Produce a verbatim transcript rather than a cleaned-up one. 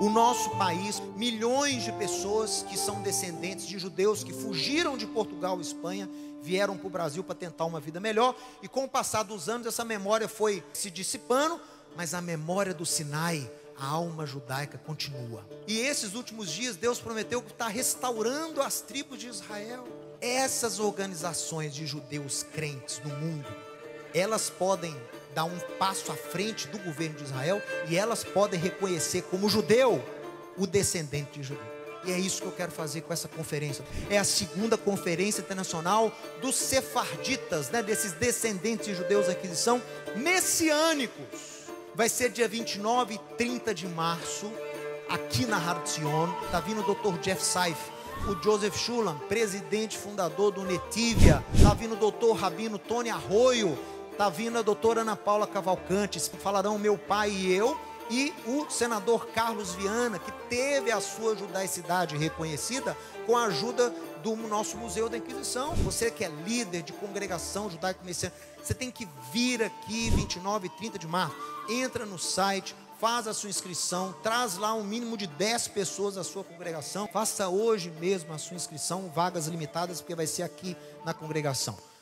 O nosso país, milhões de pessoas que são descendentes de judeus que fugiram de Portugal e Espanha, vieram para o Brasil para tentar uma vida melhor, e com o passar dos anos essa memória foi se dissipando, mas a memória do Sinai, a alma judaica continua. E esses últimos dias Deus prometeu que está restaurando as tribos de Israel. Essas organizações de judeus crentes no mundo, elas podem dar um passo à frente do governo de Israel, e elas podem reconhecer como judeu o descendente de judeu. E é isso que eu quero fazer com essa conferência. É a segunda conferência internacional dos sefarditas, né, desses descendentes de judeus aqui que são messiânicos. Vai ser dia vinte e nove e trinta de março, aqui na Har Tzion. Está vindo o doutor Jeff Seif, o Joseph Shulam, presidente fundador do Netivia. Está vindo o doutor Rabino Tony Arroyo. Está vindo a doutora Ana Paula Cavalcantes, que falarão meu pai e eu, e o senador Carlos Viana, que teve a sua judaicidade reconhecida com a ajuda do nosso Museu da Inquisição. Você que é líder de congregação judaico-messiânica, você tem que vir aqui vinte e nove e trinta de março. Entra no site, faz a sua inscrição, traz lá um mínimo de dez pessoas da sua congregação. Faça hoje mesmo a sua inscrição, vagas limitadas, porque vai ser aqui na congregação.